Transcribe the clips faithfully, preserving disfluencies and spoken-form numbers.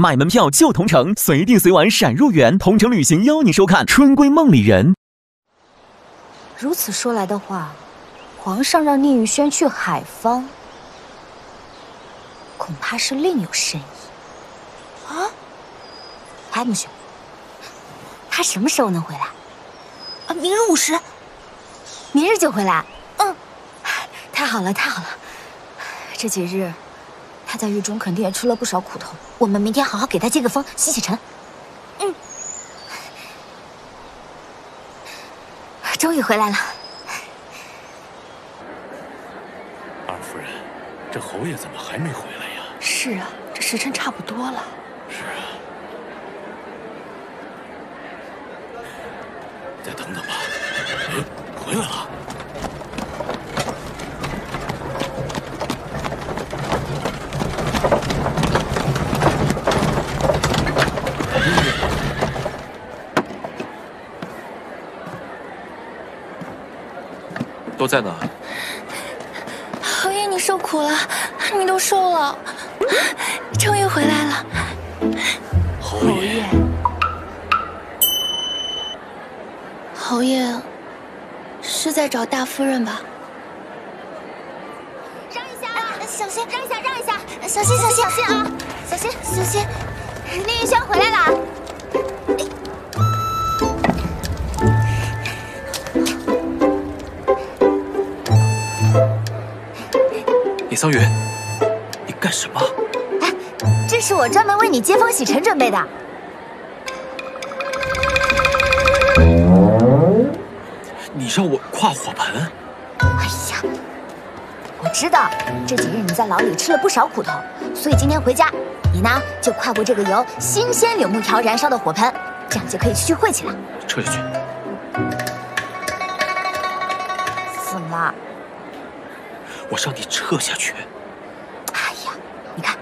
买门票就同城，随订随玩闪入园。同城旅行邀您收看《春闺梦里人》。如此说来的话，皇上让宁玉轩去海方，恐怕是另有深意。啊，海姆兄，他什么时候能回来？啊，明日午时。明日就回来。嗯，太好了，太好了。这几日。 他在狱中肯定也吃了不少苦头，我们明天好好给他接个风，洗洗尘。嗯，终于回来了。二夫人，这侯爷怎么还没回来呀？是啊，这时辰差不多了。是啊，再等等吧。嗯，回来了。 都在哪？侯爷，你受苦了，你都瘦了，终于回来了。侯爷，侯爷是在找大夫人吧？让一下啊！小心，让一下，让一下，小心，小心，小心啊！小心，小心！宁玉轩回来了。 李桑榆，你干什么？哎，这是我专门为你接风洗尘准备的。你让我跨火盆？哎呀，我知道这几日你在牢里吃了不少苦头，所以今天回家，你呢就跨过这个由新鲜柳木条燃烧的火盆，这样就可以聚会起来。撤下去。怎么了？ 我让你撤下去。哎呀，你看，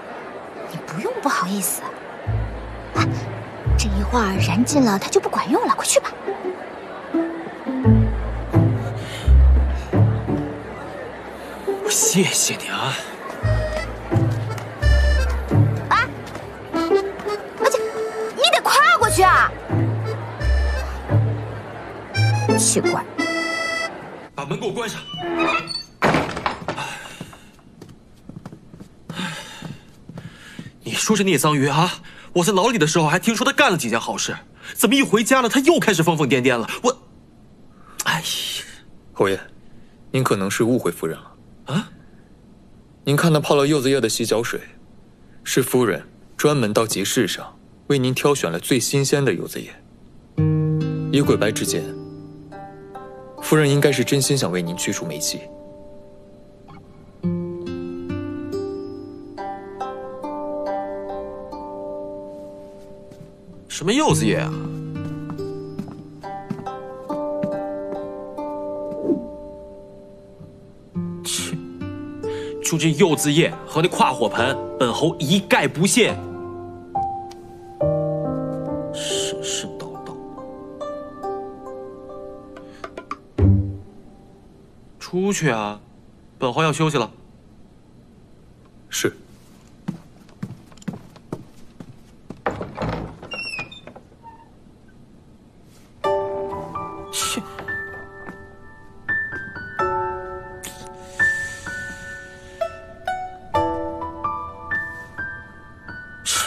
你不用不好意思。啊，这一会儿燃尽了，它就不管用了，快去吧。我谢谢你啊。啊！而且你得跨过去啊！奇怪，把门给我关上。 说是聂桑榆啊，我在牢里的时候还听说他干了几件好事，怎么一回家了他又开始疯疯癫癫了？我，哎呀，侯爷，您可能是误会夫人了啊！您看那泡了柚子叶的洗脚水，是夫人专门到集市上为您挑选了最新鲜的柚子叶。以鬼白之见，夫人应该是真心想为您驱除霉气。 什么柚子叶啊！切，就这柚子叶和那跨火盆，本侯一概不屑。神神叨叨，出去啊！本侯要休息了。是。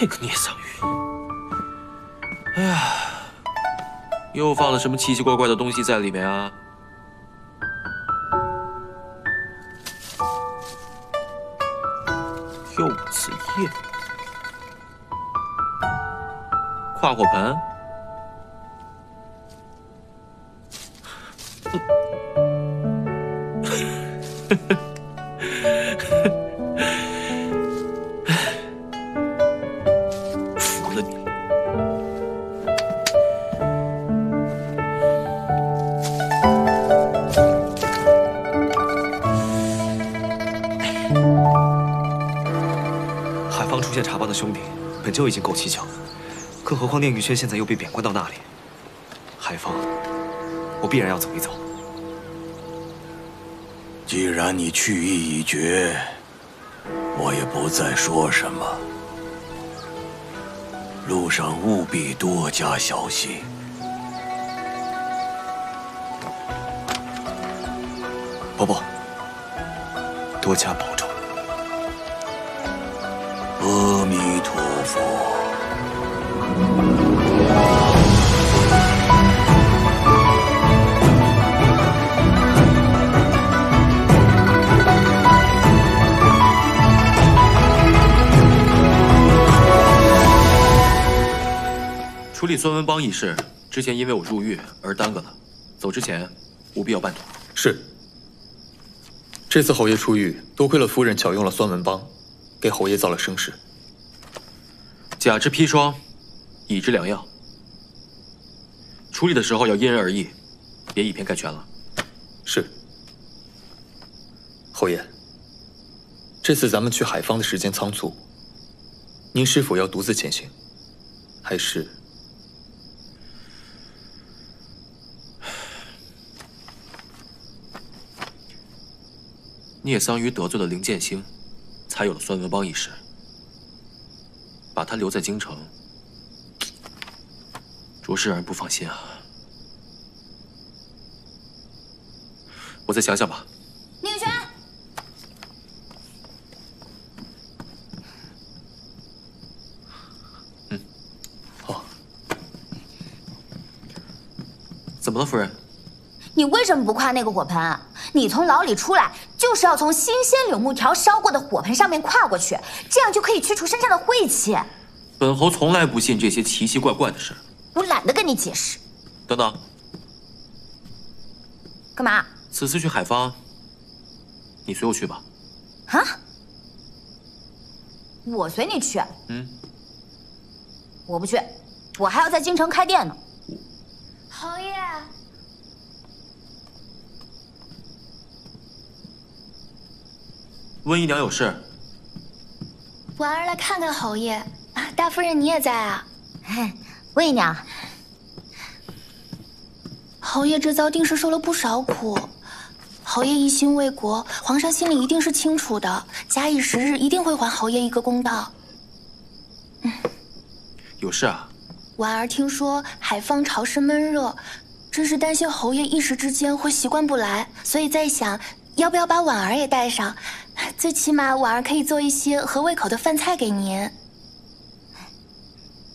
这个聂桑榆，哎呀，又放了什么奇奇怪怪的东西在里面啊？柚子叶，跨火盆，呵呵。 出现查帮的凶兵，本就已经够蹊跷，更何况聂玉轩现在又被贬官到那里。海方，我必然要走一走。既然你去意已决，我也不再说什么。路上务必多加小心。伯伯，多加保重。阿弥陀佛。 处理孙文邦一事，之前因为我入狱而耽搁了，走之前务必要办妥。是。这次侯爷出狱，多亏了夫人巧用了孙文邦，给侯爷造了声势。甲之砒霜，乙之良药，处理的时候要因人而异，别以偏概全了。是。侯爷，这次咱们去海方的时间仓促，您是否要独自前行，还是？ 聂桑榆得罪了林剑星，才有了孙文邦一事。把他留在京城，着实让人不放心啊！我再想想吧。宁轩，嗯，好。怎么了，夫人？你为什么不夸那个火盆啊？你从牢里出来。 就是要从新鲜柳木条烧过的火盆上面跨过去，这样就可以驱除身上的晦气。本侯从来不信这些奇奇怪怪的事，我懒得跟你解释。等等，干嘛？此次去海方，你随我去吧。啊？我随你去？嗯。我不去，我还要在京城开店呢。侯爷。 温姨娘有事，婉儿来看看侯爷。大夫人，你也在啊？温姨娘，侯爷这遭定是受了不少苦。侯爷一心为国，皇上心里一定是清楚的。假以时日，一定会还侯爷一个公道。嗯，有事啊？婉儿听说海方潮湿闷热，真是担心侯爷一时之间会习惯不来，所以在想。 要不要把婉儿也带上？最起码婉儿可以做一些合胃口的饭菜给您。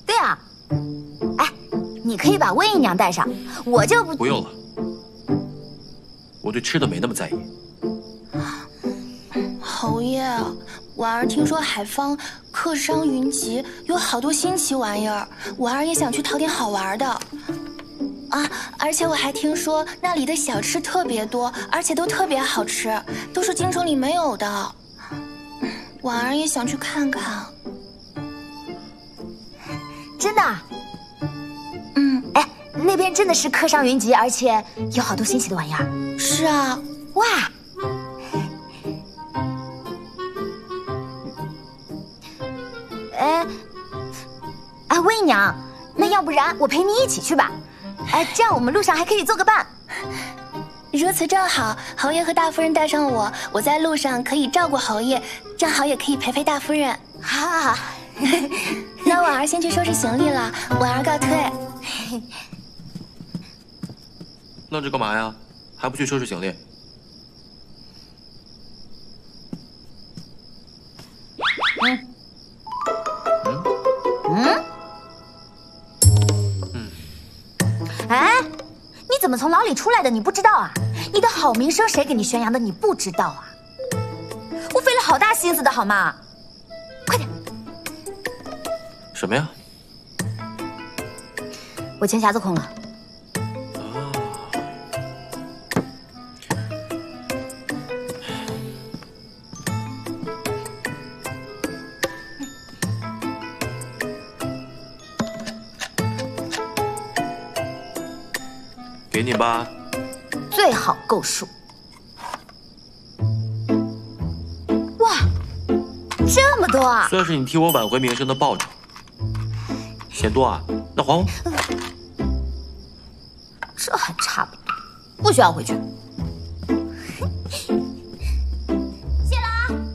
对啊，哎，你可以把温姨娘带上，我就不不用了。我对吃的没那么在意。侯爷，婉儿听说海方客商云集，有好多新奇玩意儿，婉儿也想去淘点好玩的。 啊！而且我还听说那里的小吃特别多，而且都特别好吃，都是京城里没有的。婉儿也想去看看。真的？嗯。哎，那边真的是客商云集，而且有好多新奇的玩意儿。是啊。哇！哎，哎，温姨娘，那要不然我陪你一起去吧。 哎，这样我们路上还可以做个伴。如此正好，侯爷和大夫人带上我，我在路上可以照顾侯爷，正好也可以陪陪大夫人。好，好，好。那婉儿先去收拾行李了，婉儿告退。愣着干嘛呀？还不去收拾行李？嗯。嗯。嗯。 哎，你怎么从牢里出来的？你不知道啊？你的好名声谁给你宣扬的？你不知道啊？我费了好大心思的好吗？快点！什么呀？我钱匣子空了。哦。给你吧，最好够数。哇，这么多啊！算是你替我挽回名声的报酬。嫌多啊？那还我。这还差不多，不需要回去。谢了啊！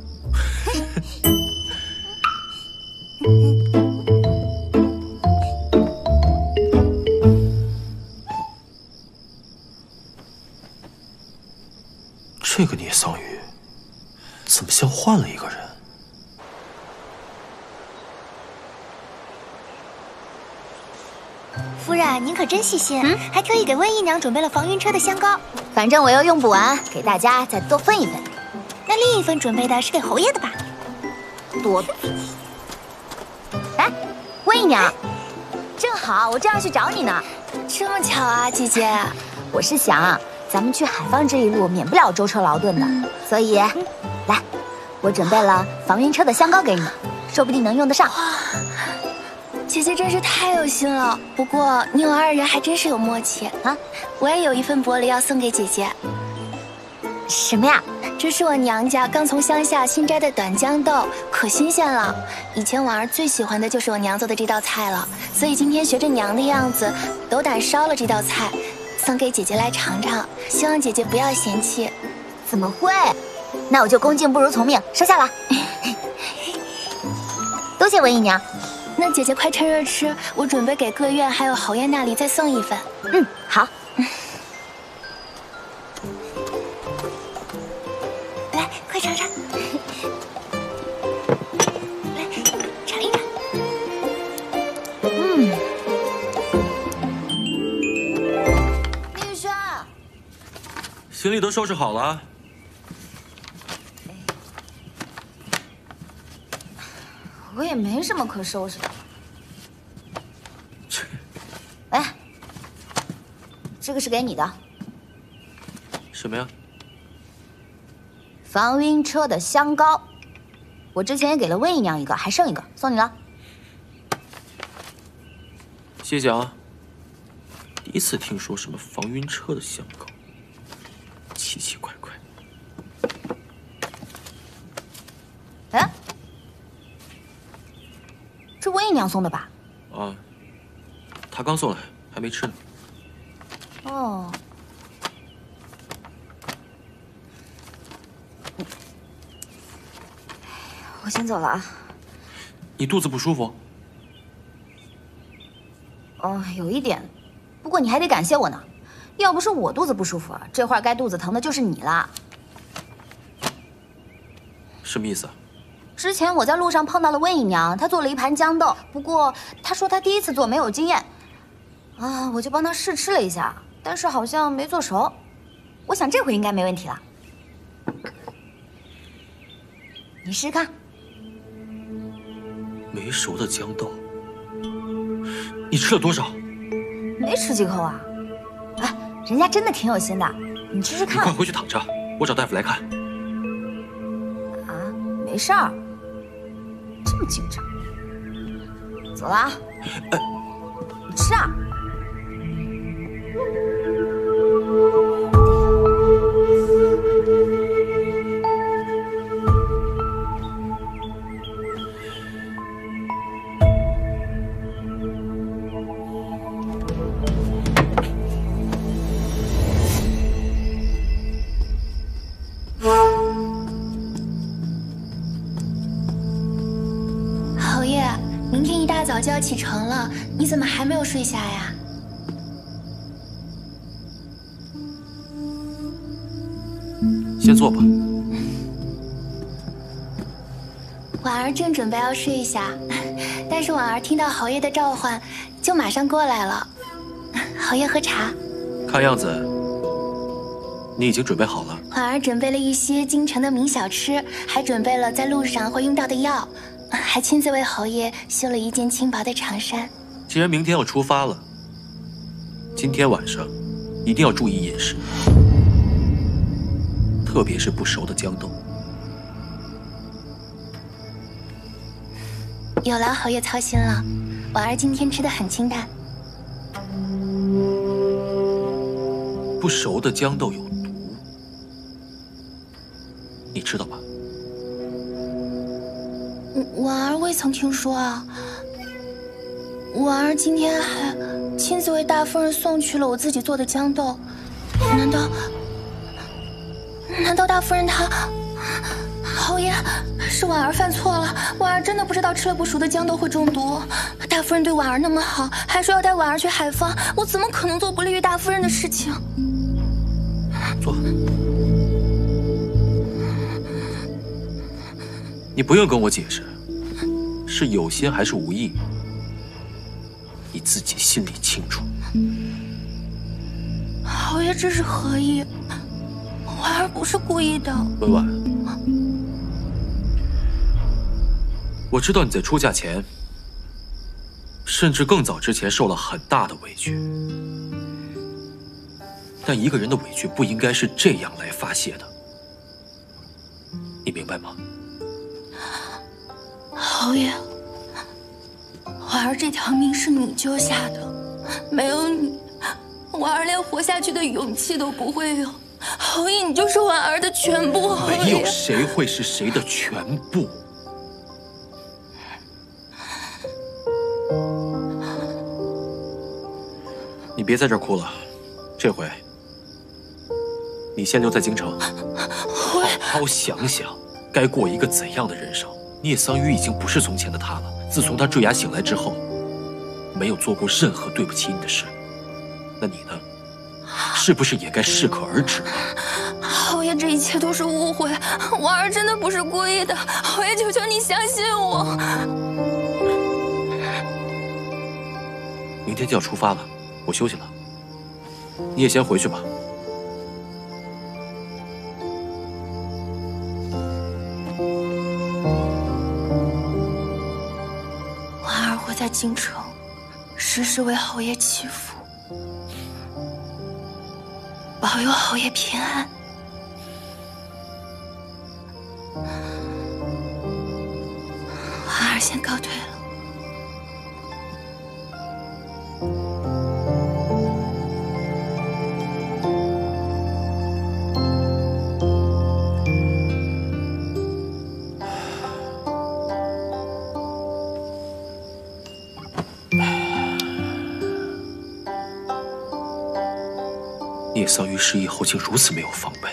换了一个人。夫人，您可真细心，嗯，还特意给温姨娘准备了防晕车的香膏。反正我又用不完，给大家再多分一份。那另一份准备的是给侯爷的吧？多嘴。哎，温姨娘，正好我正要去找你呢。这么巧啊，姐姐。我是想，咱们去海坊这一路免不了舟车劳顿的，所以，嗯、来，我准备了防晕车的香膏给你，说不定能用得上。 姐姐真是太有心了，不过你我二人还真是有默契啊！我也有一份薄礼要送给姐姐。什么呀？这是我娘家刚从乡下新摘的短豇豆，可新鲜了。以前婉儿最喜欢的就是我娘做的这道菜了，所以今天学着娘的样子，斗胆烧了这道菜，送给姐姐来尝尝，希望姐姐不要嫌弃。怎么会？那我就恭敬不如从命，收下了。多谢文姨娘。 那姐姐快趁热吃，我准备给各院还有侯爷那里再送一份。嗯，好。来，快尝尝。来，尝一尝。嗯。李雨轩，行李都收拾好了。 我也没什么可收拾的。去。哎，这个是给你的。什么呀？防晕车的香膏，我之前也给了温姨娘一个，还剩一个，送你了。谢谢啊。第一次听说什么防晕车的香膏，奇奇怪怪。哎。 这温姨娘送的吧？啊，她刚送来，还没吃呢。哦，我先走了啊。你肚子不舒服？哦，有一点，不过你还得感谢我呢。要不是我肚子不舒服，这会儿该肚子疼的就是你了。什么意思啊？ 之前我在路上碰到了温姨娘，她做了一盘豇豆，不过她说她第一次做没有经验，啊，我就帮她试吃了一下，但是好像没做熟。我想这回应该没问题了，你试试看。没熟的豇豆，你吃了多少？没吃几口啊！哎，人家真的挺有心的，你吃吃看。你快回去躺着，我找大夫来看。啊，没事儿。 这么紧张，走了啊！你吃啊！就要启程了，你怎么还没有睡下呀？先坐吧。婉儿正准备要睡下，但是婉儿听到侯爷的召唤，就马上过来了。侯爷喝茶。看样子，你已经准备好了。婉儿准备了一些京城的名小吃，还准备了在路上会用到的药。 还亲自为侯爷绣了一件轻薄的长衫。既然明天要出发了，今天晚上一定要注意饮食，特别是不熟的豇豆。有劳侯爷操心了，婉儿今天吃的很清淡。不熟的豇豆有毒，你知道吧？ 婉儿未曾听说啊。婉儿今天还亲自为大夫人送去了我自己做的豇豆，难道难道大夫人她侯爷是婉儿犯错了？婉儿真的不知道吃了不熟的豇豆会中毒。大夫人对婉儿那么好，还说要带婉儿去海坊，我怎么可能做不利于大夫人的事情？坐。你不用跟我解释，是有心还是无意，你自己心里清楚。侯爷这是何意？婉儿不是故意的。文婉，我知道你在出嫁前，甚至更早之前受了很大的委屈，但一个人的委屈不应该是这样来发泄的，你明白吗？ 侯爷，婉儿这条命是你救下的，没有你，婉儿连活下去的勇气都不会有。侯爷，你就是婉儿的全部。侯爷，没有谁会是谁的全部。你别在这儿哭了，这回你先留在京城，好好想想该过一个怎样的人生。 聂桑榆已经不是从前的他了。自从他坠崖醒来之后，没有做过任何对不起你的事。那你呢？是不是也该适可而止？侯爷，这一切都是误会，婉儿真的不是故意的。侯爷，求求你相信我。明天就要出发了，我休息了，你也先回去吧。 在京城，时时为侯爷祈福，保佑侯爷平安。婉儿先告退了。 聂桑榆失忆后竟如此没有防备，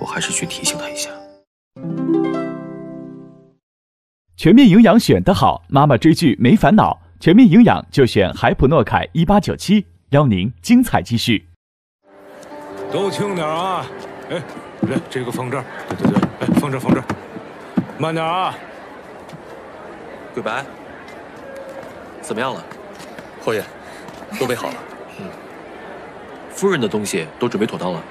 我还是去提醒他一下。全面营养选得好，妈妈追剧没烦恼。全面营养就选海普诺凯一八九七，邀您精彩继续。都轻点啊！哎，来，这个放这儿，对对对，哎，放这儿放这儿，慢点啊。鬼白，怎么样了？侯爷，都备好了。夫人的东西都准备妥当了，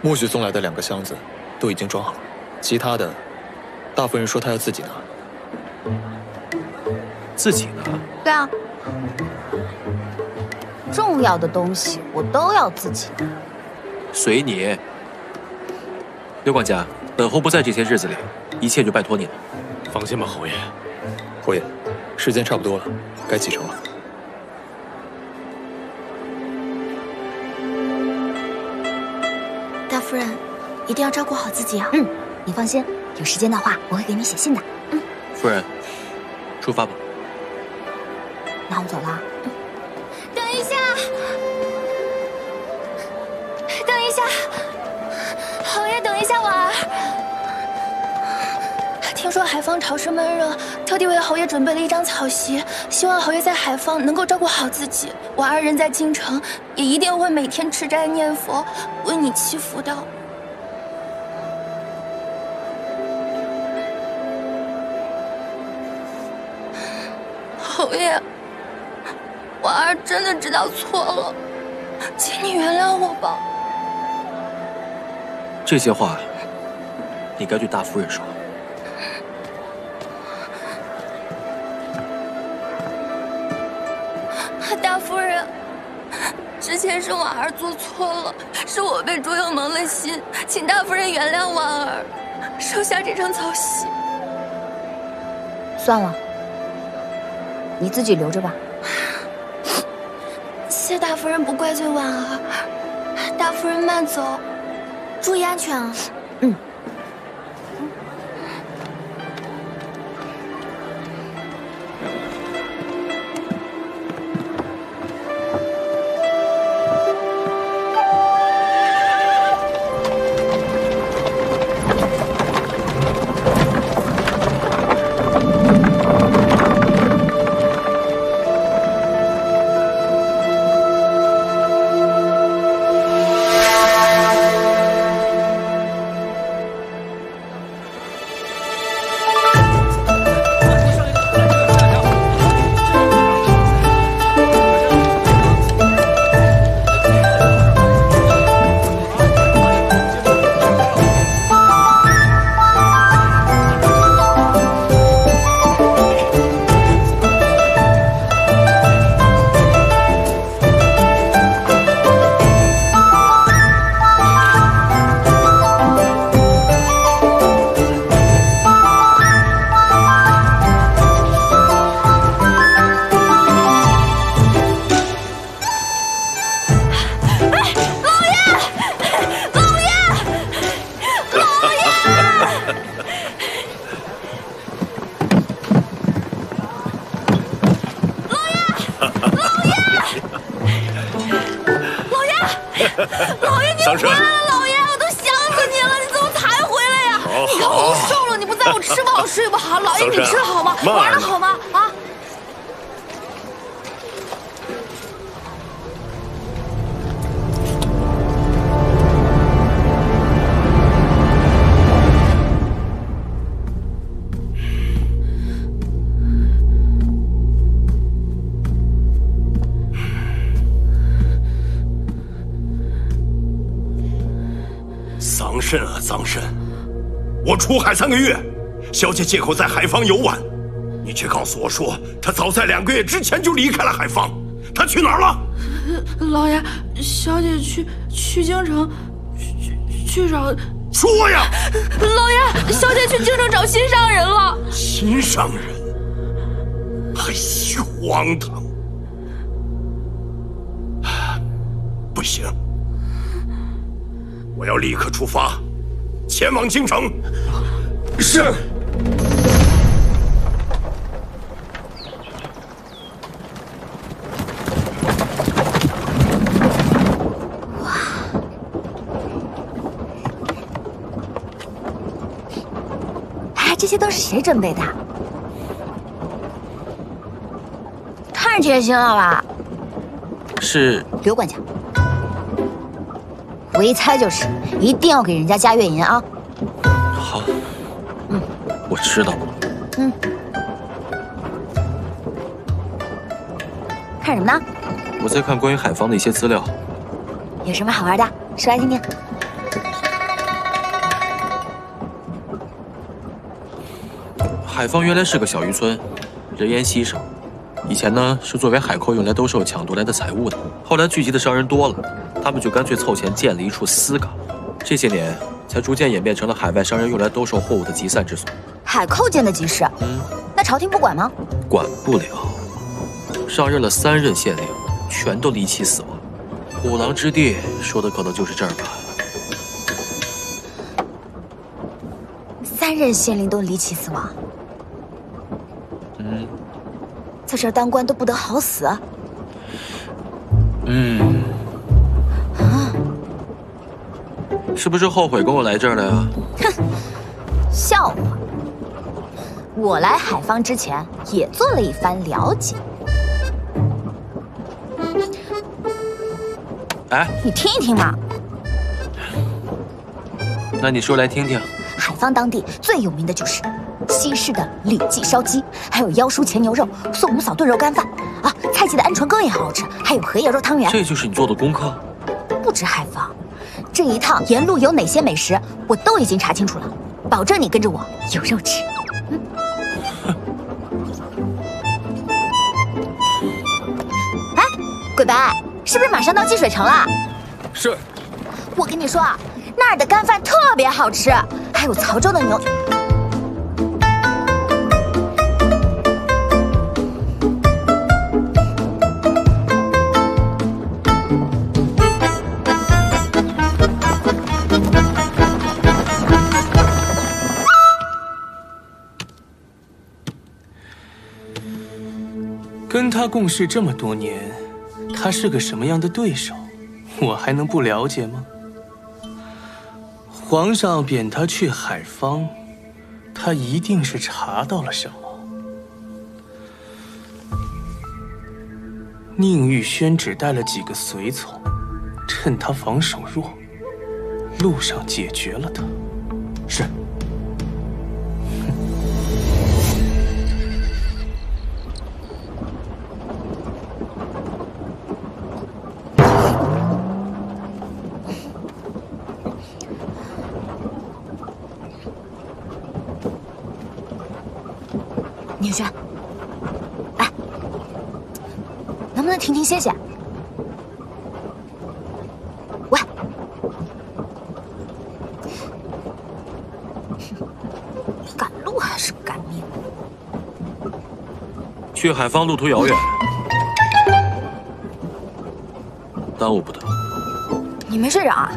穆旭送来的两个箱子都已经装好了，其他的，大夫人说她要自己拿。自己拿？对啊，重要的东西我都要自己拿。随你。刘管家，本侯不在这些日子里，一切就拜托你了。放心吧，侯爷。侯爷，时间差不多了，该启程了。 夫人，一定要照顾好自己啊！嗯，你放心，有时间的话，我会给你写信的。嗯，夫人，出发吧。那我走了。嗯、等一下，等一下，侯爷，等一下婉儿。听说海坊潮湿闷热，特地为侯爷准备了一张草席，希望侯爷在海坊能够照顾好自己。婉儿人在京城，也一定会每天吃斋念佛。 为你祈福的，侯爷，婉儿真的知道错了，请你原谅我吧。这些话，你该对大夫人说。大夫人。 之前是婉儿做错了，是我被朱佑蒙了心，请大夫人原谅婉儿，收下这张草席。算了，你自己留着吧。谢大夫人不怪罪婉儿，大夫人慢走，注意安全啊。嗯。老爷，你回来了！老爷，我都想死你了！你怎么才回来呀？你看我都瘦了，你不在我吃不好睡不好。老爷，你吃的好吗？玩的好吗？啊！ 臧慎啊，臧慎，我出海三个月，小姐借口在海防游玩，你却告诉我说她早在两个月之前就离开了海防，她去哪儿了？老爷，小姐去去京城，去去找。说呀！老爷，小姐去京城找心上人了。心上人？哎呦，荒唐！不行。 我要立刻出发，前往京城。是。哇！哎，这些都是谁准备的？太贴心了吧！是刘管家。 我一猜就是，一定要给人家加月银啊！好，嗯，我知道了。嗯，看什么呢？我在看关于海防的一些资料。有什么好玩的？说来听听。海防原来是个小渔村，人烟稀少。以前呢，是作为海寇用来兜售抢夺来的财物的。后来聚集的商人多了。 他们就干脆凑钱建了一处私港，这些年才逐渐演变成了海外商人用来兜售货物的集散之所。海寇建的集市，嗯，那朝廷不管吗？管不了。上任了三任县令，全都离奇死亡。虎狼之地说的可能就是这儿吧。三任县令都离奇死亡，嗯，在这儿当官都不得好死。嗯。 是不是后悔跟我来这儿了呀？哼，笑话！我来海防之前也做了一番了解。哎，你听一听嘛。那你说来听听。海防当地最有名的就是西施的里脊烧鸡，还有妖叔前牛肉、宋母嫂炖肉干饭啊，蔡记的鹌鹑羹也好好吃，还有荷叶肉汤圆。这就是你做的功课？不止海防。 这一趟沿路有哪些美食，我都已经查清楚了，保证你跟着我有肉吃。嗯、哎，鬼白，是不是马上到积水城了？是。我跟你说啊，那儿的干饭特别好吃，还有曹州的牛。 跟他共事这么多年，他是个什么样的对手，我还能不了解吗？皇上贬他去海防，他一定是查到了什么。宁玉轩只带了几个随从，趁他防守弱，路上解决了他。是。 宁轩，哎，能不能停停歇歇？喂，赶路还是赶命？去海防路途遥远，耽误不得。你没睡着啊？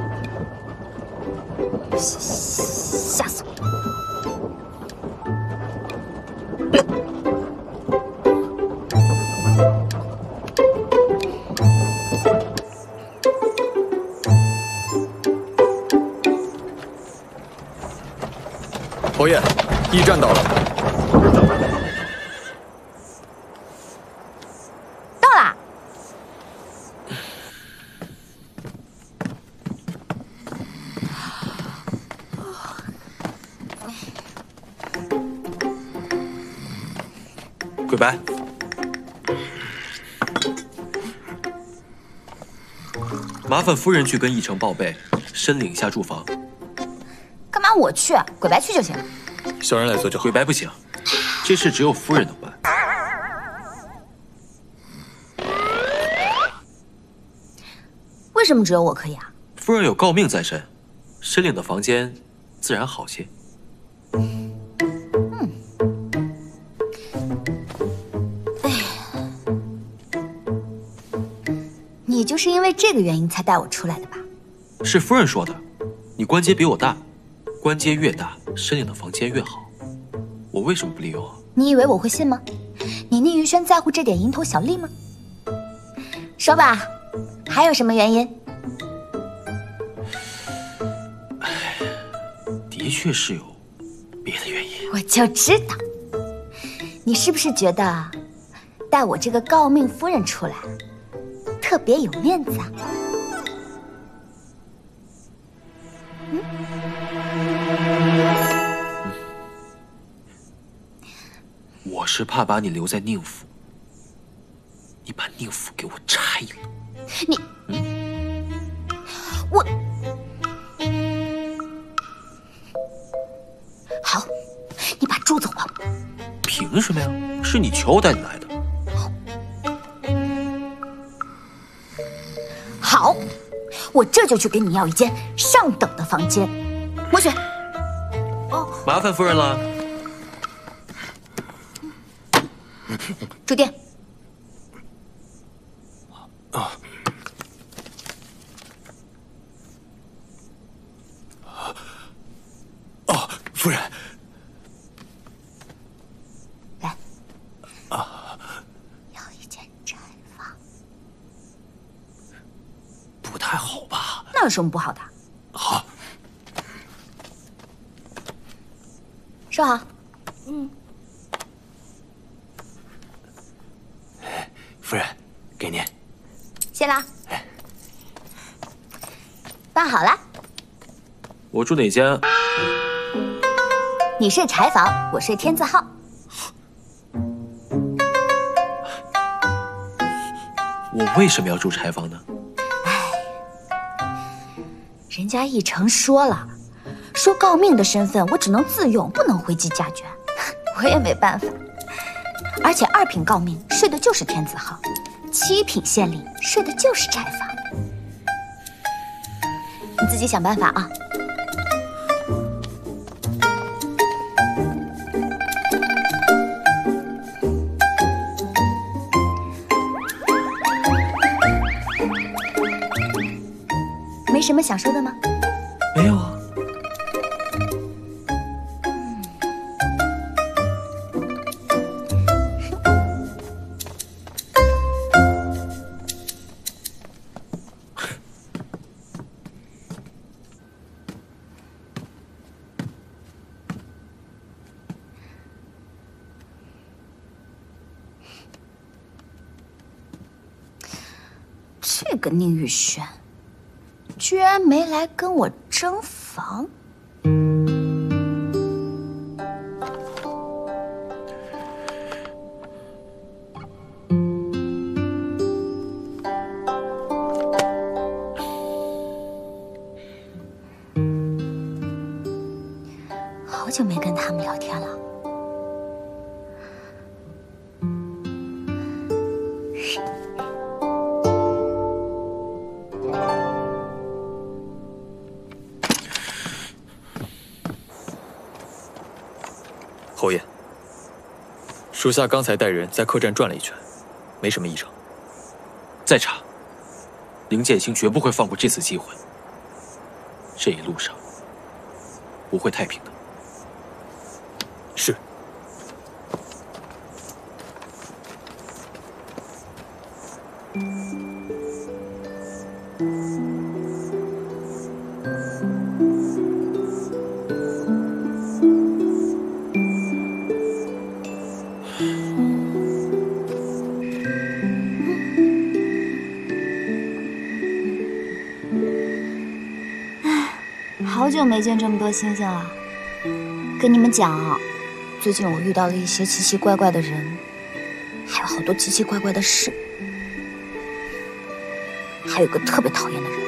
吓死我！侯爷，驿站到了。到了。跪拜。 麻烦夫人去跟议程报备，申领一下住房。干嘛我去？鬼白去就行。小人来做就好。鬼白不行，这事只有夫人能办。为什么只有我可以啊？夫人有诰命在身，申领的房间自然好些。嗯。哎呀，你就是因为这个原因才带我出来的吧？是夫人说的。 你官阶比我大，官阶越大，申领的房间越好。我为什么不利用啊？你以为我会信吗？你宁于轩在乎这点蝇头小利吗？说吧，还有什么原因？的确是有别的原因。我就知道，你是不是觉得带我这个诰命夫人出来，特别有面子啊？ 我是怕把你留在宁府，你把宁府给我拆了。你，嗯、我好，你把猪走吧。凭什么呀？是你求我带你来的。好，我这就去给你要一间上等的房间。魔雪，哦，麻烦夫人了。 住店。啊！哦，夫人。来。啊！要一间宅房。不太好吧？那有什么不好的？好。说好。嗯。 夫人，给您，谢了。哎，办好了。我住哪间啊？你睡柴房，我睡天字号。我为什么要住柴房呢？哎，人家一成说了，说诰命的身份，我只能自用，不能回击家眷，我也没办法。 而且二品诰命睡的就是天字号，七品县令睡的就是柴房。你自己想办法啊！没什么想说的吗？没有啊。 这个宁玉轩居然没来跟我争房，好久没跟他们聊天了。 侯爷，属下刚才带人在客栈转了一圈，没什么异常。再查，林剑清绝不会放过这次机会。这一路上不会太平的。是。嗯久没见这么多星星了。跟你们讲啊，最近我遇到了一些奇奇怪怪的人，还有好多奇奇怪怪的事，还有一个特别讨厌的人。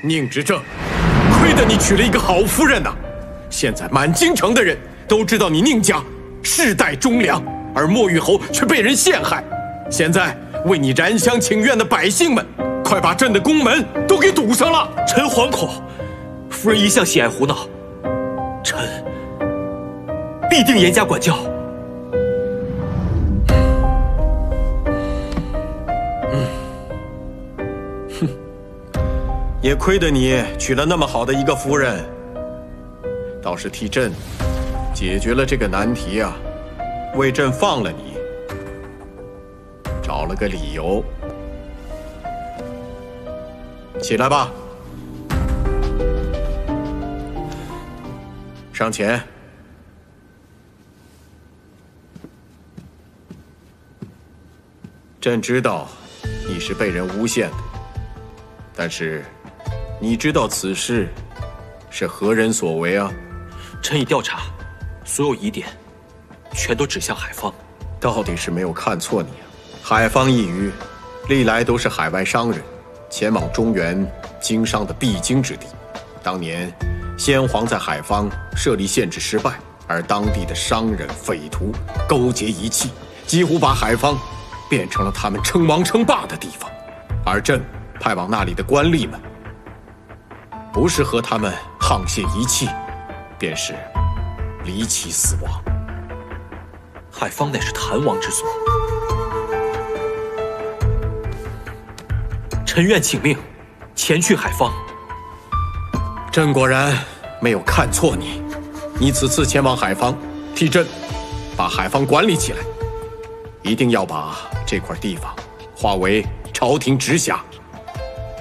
宁执政，亏得你娶了一个好夫人呐！现在满京城的人都知道你宁家世代忠良，而莫玉侯却被人陷害。现在为你燃香请愿的百姓们，快把朕的宫门都给堵上了！臣惶恐，夫人一向喜爱胡闹，臣必定严加管教。 也亏得你娶了那么好的一个夫人，倒是替朕解决了这个难题啊！为朕放了你，找了个理由。起来吧，上前。朕知道你是被人诬陷的，但是。 你知道此事是何人所为啊？臣已调查，所有疑点全都指向海方。到底是没有看错你啊！海方一隅，历来都是海外商人前往中原经商的必经之地。当年先皇在海方设立县制失败，而当地的商人匪徒勾结一气，几乎把海方变成了他们称王称霸的地方。而朕派往那里的官吏们。 不是和他们沆瀣一气，便是离奇死亡。海方乃是谭王之所，臣愿请命前去海方。朕果然没有看错你，你此次前往海方，替朕把海方管理起来，一定要把这块地方化为朝廷直辖，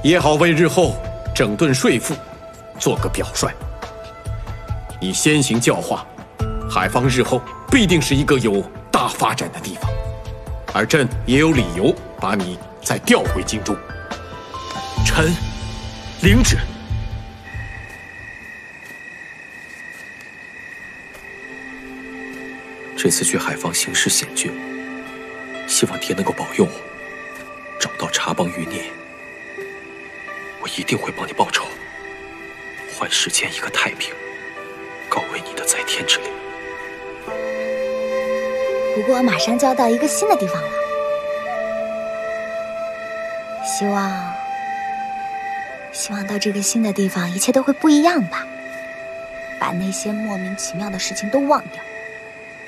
也好为日后。 整顿税赋，做个表率。你先行教化，海方日后必定是一个有大发展的地方。而朕也有理由把你再调回京都。臣领旨。这次去海方形势险峻，希望爹能够保佑我，找到查帮余孽。 我一定会帮你报仇，还世间一个太平，告慰你的在天之灵。不过我马上就要到一个新的地方了，希望，希望到这个新的地方一切都会不一样吧，把那些莫名其妙的事情都忘掉。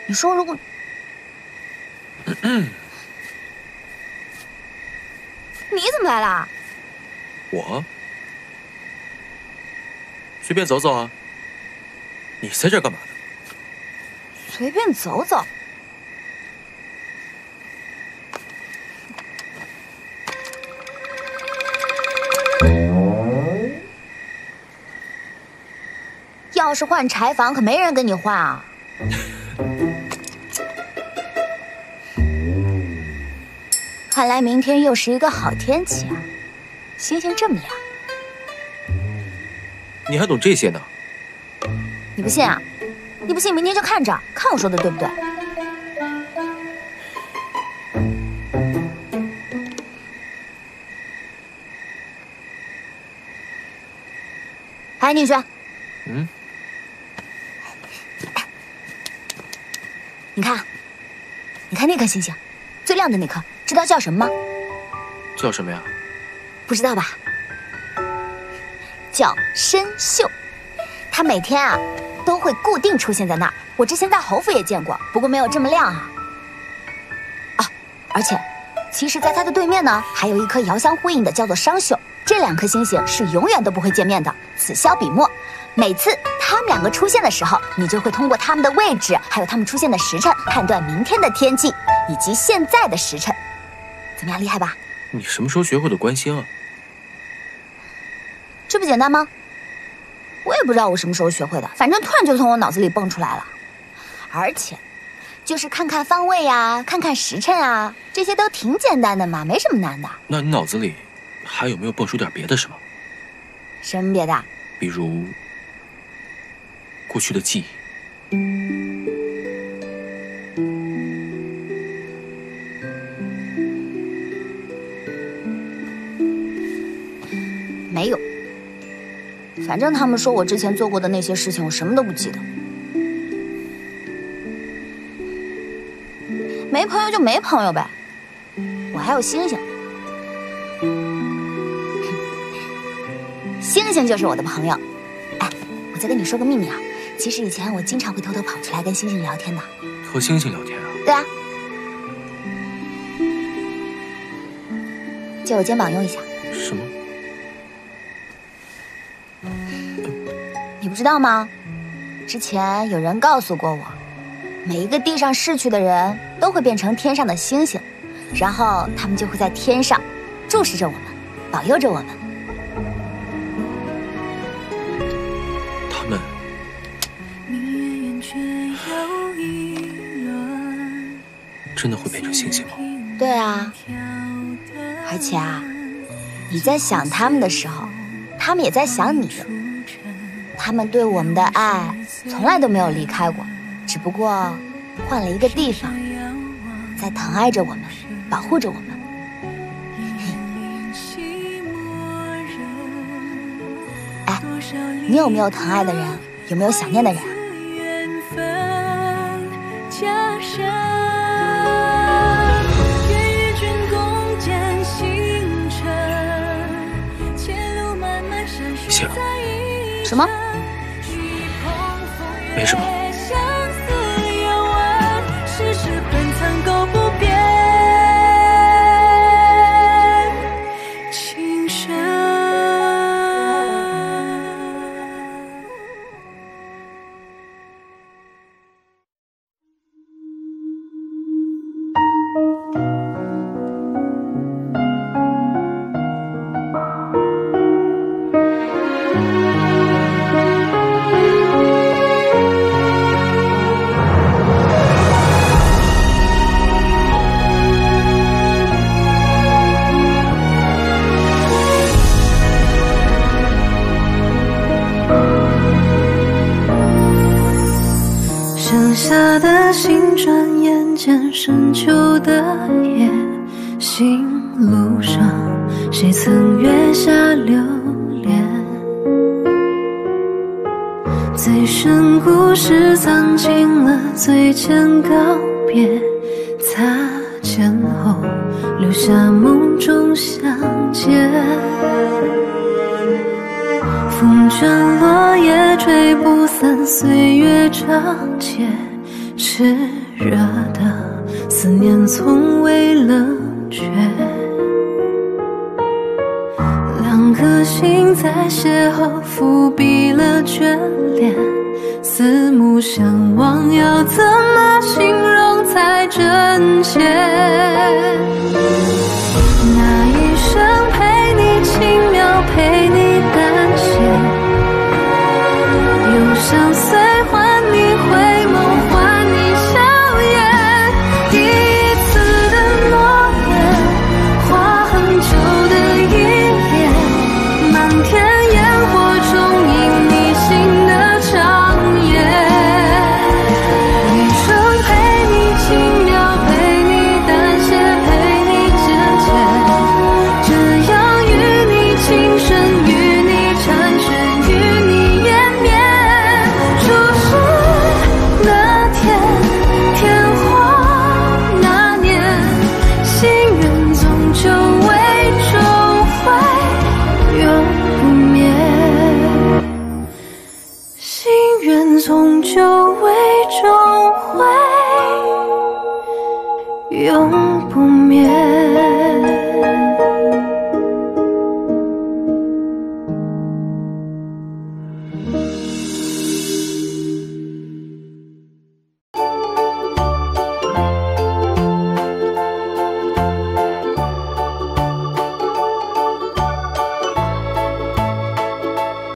你说如果……嗯嗯你怎么来了？ 我随便走走啊，你在这儿干嘛呢？随便走走。要是换柴房，可没人跟你换啊。看来明天又是一个好天气啊。 星星这么亮，你还懂这些呢？你不信啊？你不信，明天就看这儿，看我说的对不对？哎，宁轩，嗯，你看，你看那颗星星，最亮的那颗，知道叫什么吗？叫什么呀？ 不知道吧？叫参宿，它每天啊都会固定出现在那儿。我之前在侯府也见过，不过没有这么亮啊。啊，而且，其实，在它的对面呢，还有一颗遥相呼应的，叫做商宿。这两颗星星是永远都不会见面的，此消彼陌。每次它们两个出现的时候，你就会通过它们的位置，还有它们出现的时辰，判断明天的天气以及现在的时辰。怎么样，厉害吧？你什么时候学会的观星啊？ 这不简单吗？我也不知道我什么时候学会的，反正突然就从我脑子里蹦出来了。而且，就是看看方位啊，看看时辰啊，这些都挺简单的嘛，没什么难的。那你脑子里还有没有蹦出点别的什么？什么别的？比如过去的记忆。没有。反正他们说我之前做过的那些事情，我什么都不记得。 没朋友就没朋友呗，我还有星星，星星就是我的朋友。哎，我再跟你说个秘密啊，其实以前我经常会偷偷跑出来跟星星聊天的。和星星聊天啊？对啊，借我肩膀用一下。什么？你不知道吗？之前有人告诉过我。 每一个地上逝去的人都会变成天上的星星，然后他们就会在天上注视着我们，保佑着我们。他们真的会变成星星吗？对啊，而且啊，你在想他们的时候，他们也在想你。他们对我们的爱从来都没有离开过。 只不过换了一个地方，在疼爱着我们，保护着我们。哎，你有没有疼爱的人？有没有想念的人？谢了。什么？没什么。 深秋的夜，行路上，谁曾月下流连？最深故事藏进了最前告别，擦肩后留下梦中相见。风卷落叶，吹不散岁月长街，炽热的。 思念从未冷却，两颗心在邂逅伏笔了眷恋，四目相望要怎么形容才真切？那一生陪你轻描，陪你淡写，忧伤随还你回眸。 永不灭。